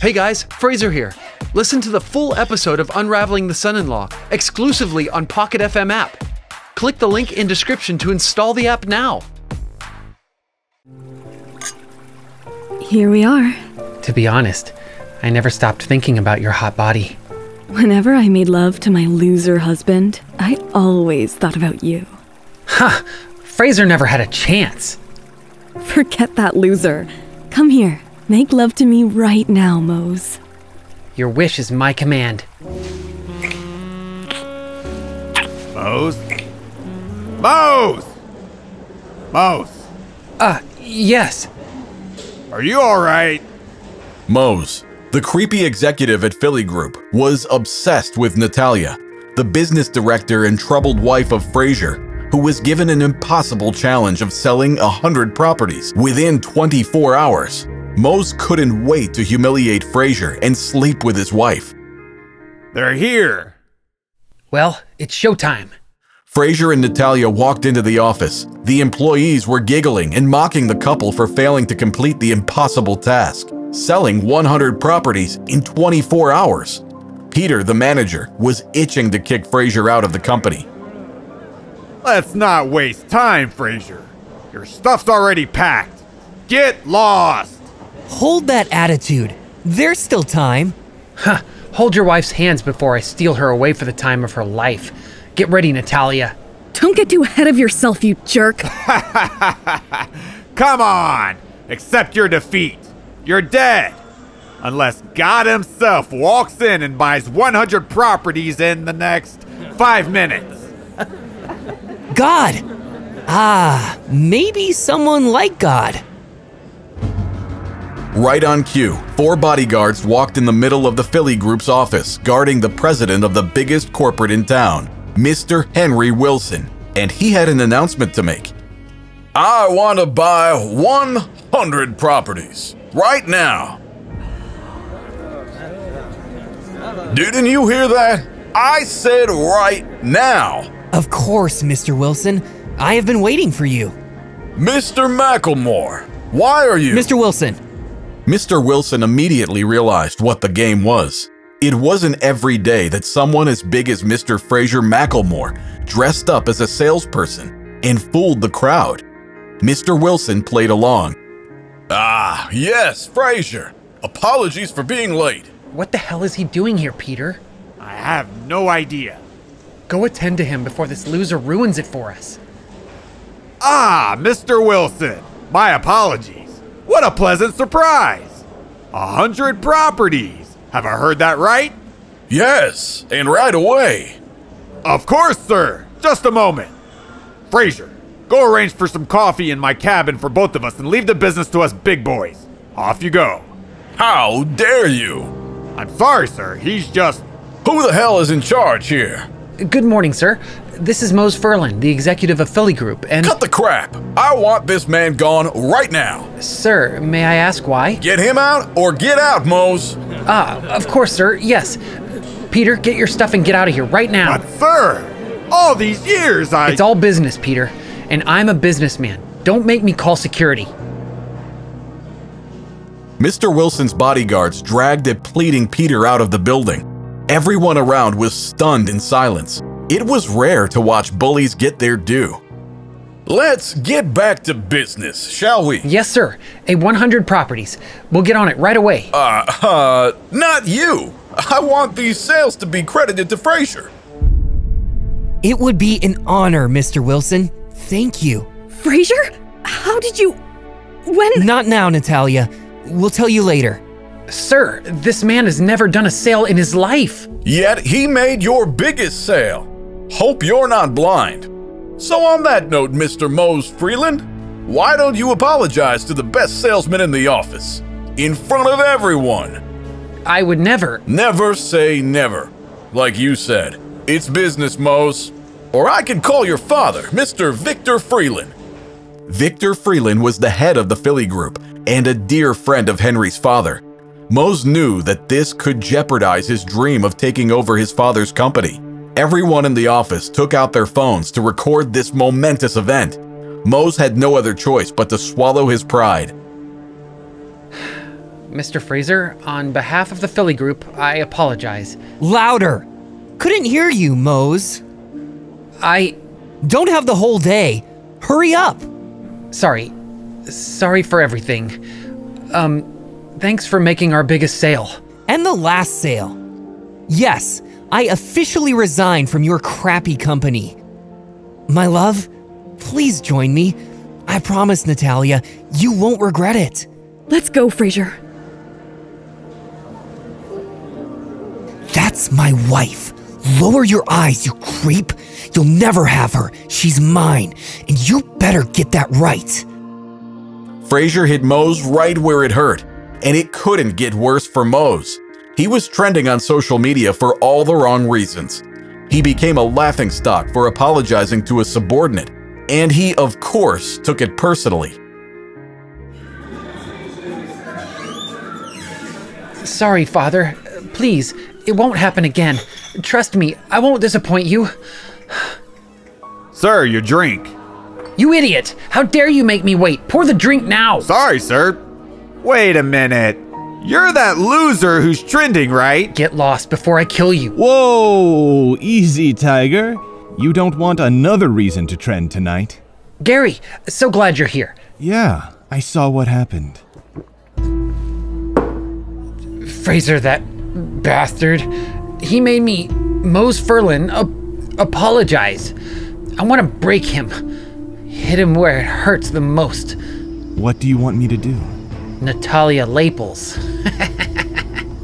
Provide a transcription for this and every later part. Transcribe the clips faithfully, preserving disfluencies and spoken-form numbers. Hey guys, Frazer here. Listen to the full episode of Unraveling the Son-in-Law exclusively on Pocket F M app. Click the link in description to install the app now. Here we are. To be honest, I never stopped thinking about your hot body. Whenever I made love to my loser husband, I always thought about you. Ha! Huh. Frazer never had a chance. Forget that loser. Come here. Make love to me right now, Mose. Your wish is my command. Mose? Mose! Mose! Uh, yes. Are you all right? Mose, the creepy executive at Philly Group, was obsessed with Natalia, the business director and troubled wife of Frazer, who was given an impossible challenge of selling one hundred properties within twenty-four hours. Mose couldn't wait to humiliate Frazer and sleep with his wife. They're here. Well, it's showtime. Frazer and Natalia walked into the office. The employees were giggling and mocking the couple for failing to complete the impossible task, selling one hundred properties in twenty-four hours. Peter, the manager, was itching to kick Frazer out of the company. Let's not waste time, Frazer. Your stuff's already packed. Get lost! Hold that attitude. There's still time. Huh. Hold your wife's hands before I steal her away for the time of her life. Get ready, Natalia. Don't get too ahead of yourself, you jerk. Come on! Accept your defeat. You're dead. Unless God himself walks in and buys one hundred properties in the next five minutes. God! Ah, maybe someone like God. Right on cue, four bodyguards walked in the middle of the Philly Group's office, guarding the president of the biggest corporate in town, Mister Henry Wilson, and he had an announcement to make. I want to buy one hundred properties right now. Didn't you hear that? I said right now. Of course, Mister Wilson. I have been waiting for you. Mister Macklemore, why are you... Mister Wilson. Mister Wilson immediately realized what the game was. It wasn't every day that someone as big as Mister Frazer Macklemore dressed up as a salesperson and fooled the crowd. Mister Wilson played along. Ah, yes, Frazer. Apologies for being late. What the hell is he doing here, Peter? I have no idea. Go attend to him before this loser ruins it for us. Ah, Mister Wilson, my apologies. What a pleasant surprise. A hundred properties. Have I heard that right? Yes, and right away. Of course, sir. Just a moment. Frazer, go arrange for some coffee in my cabin for both of us and leave the business to us big boys. Off you go. How dare you? I'm sorry, sir. He's just... Who the hell is in charge here? Good morning, sir. This is Mos Frelin, the executive of Philly Group, and... Cut the crap. I want this man gone right now. Sir, may I ask why? Get him out or get out, Mose. Ah, of course, sir. Yes. Peter, get your stuff and get out of here right now. But, sir, all these years I... It's all business, Peter, and I'm a businessman. Don't make me call security. Mister Wilson's bodyguards dragged at pleading Peter out of the building. Everyone around was stunned in silence. It was rare to watch bullies get their due. Let's get back to business, shall we? Yes, sir. A one hundred properties. We'll get on it right away. Uh, uh, not you. I want these sales to be credited to Frazer. It would be an honor, Mister Wilson. Thank you. Frazer? How did you... When... Not now, Natalia. We'll tell you later. Sir, this man has never done a sale in his life. Yet he made your biggest sale. Hope you're not blind. So on that note, Mister Mose Freeland, why don't you apologize to the best salesman in the office? In front of everyone. I would never. Never say never. Like you said, it's business, Mose. Or I can call your father, Mister Victor Freeland. Victor Freeland was the head of the Philly Group and a dear friend of Henry's father. Mose knew that this could jeopardize his dream of taking over his father's company. Everyone in the office took out their phones to record this momentous event. Mose had no other choice but to swallow his pride. Mister Frazer, on behalf of the Philly Group, I apologize. Louder! Couldn't hear you, Mose. I... Don't have the whole day. Hurry up! Sorry. Sorry for everything. Um, thanks for making our biggest sale. And the last sale. Yes, I officially resign from your crappy company. My love, please join me. I promise, Natalia, you won't regret it. Let's go, Frazer. That's my wife. Lower your eyes, you creep. You'll never have her. She's mine. And you better get that right. Frazer hit Mose right where it hurt. And it couldn't get worse for Mose. He was trending on social media for all the wrong reasons. He became a laughingstock for apologizing to a subordinate. And he, of course, took it personally. Sorry, Father. Please, it won't happen again. Trust me, I won't disappoint you. Sir, your drink. You idiot! How dare you make me wait? Pour the drink now! Sorry, sir. Wait a minute. You're that loser who's trending, right? Get lost before I kill you. Whoa! Easy, Tiger. You don't want another reason to trend tonight. Gary, so glad you're here. Yeah, I saw what happened. Frazer, that bastard. He made me, Mos Frelin, ap apologize. I want to break him. Hit him where it hurts the most. What do you want me to do? Natalia Laples.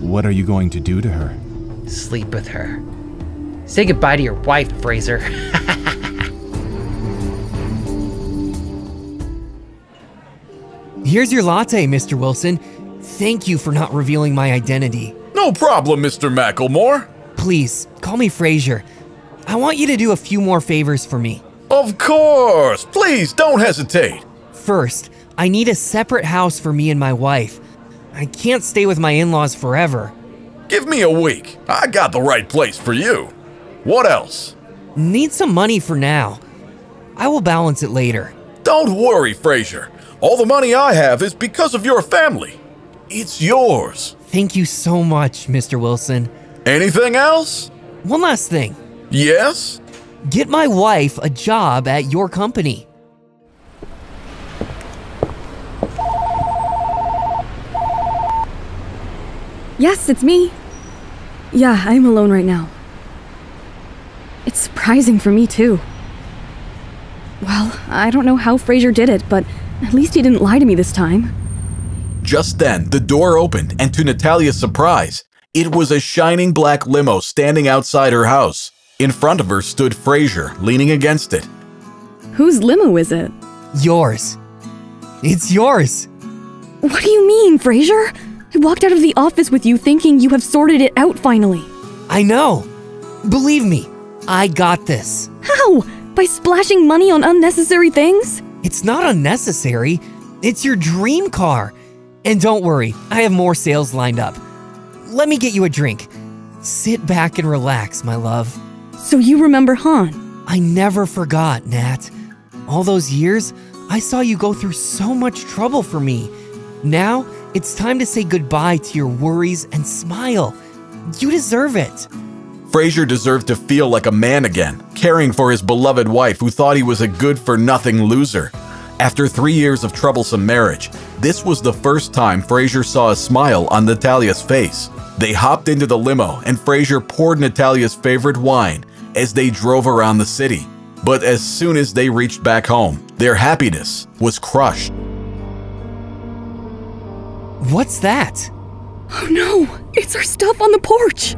What are you going to do to her? Sleep with her. Say goodbye to your wife, Frazer. Here's your latte, Mister Wilson. Thank you for not revealing my identity. No problem, Mister Macklemore. Please, call me Frazer. I want you to do a few more favors for me. Of course! Please, don't hesitate! First, I need a separate house for me and my wife. I can't stay with my in-laws forever. Give me a week. I got the right place for you. What else? Need some money for now. I will balance it later. Don't worry, Frazer. All the money I have is because of your family. It's yours. Thank you so much, Mister Wilson. Anything else? One last thing. Yes? Get my wife a job at your company. Yes, it's me. Yeah, I'm alone right now. It's surprising for me, too. Well, I don't know how Frazer did it, but at least he didn't lie to me this time. Just then, the door opened, and to Natalia's surprise, it was a shining black limo standing outside her house. In front of her stood Frazer, leaning against it. Whose limo is it? Yours. It's yours. What do you mean, Frazer? I walked out of the office with you thinking you have sorted it out finally. I know. Believe me. I got this. How? By splashing money on unnecessary things? It's not unnecessary. It's your dream car. And don't worry, I have more sales lined up. Let me get you a drink. Sit back and relax, my love. So you remember Han? I never forgot, Nat. All those years, I saw you go through so much trouble for me. Now, it's time to say goodbye to your worries and smile. You deserve it. Frazer deserved to feel like a man again, caring for his beloved wife who thought he was a good-for-nothing loser. After three years of troublesome marriage, this was the first time Frazer saw a smile on Natalia's face. They hopped into the limo, and Frazer poured Natalia's favorite wine as they drove around the city. But as soon as they reached back home, their happiness was crushed. What's that? Oh no, it's our stuff on the porch!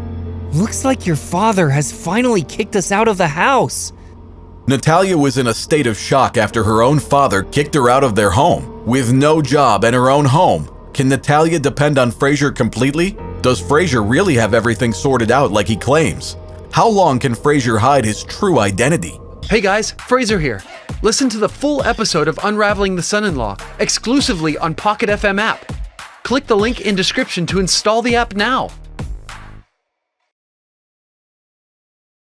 Looks like your father has finally kicked us out of the house. Natalia was in a state of shock after her own father kicked her out of their home. With no job and her own home, can Natalia depend on Frazer completely? Does Frazer really have everything sorted out like he claims? How long can Frazer hide his true identity? Hey guys, Frazer here. Listen to the full episode of Unraveling the Son-in-Law exclusively on Pocket F M app. Click the link in description to install the app now.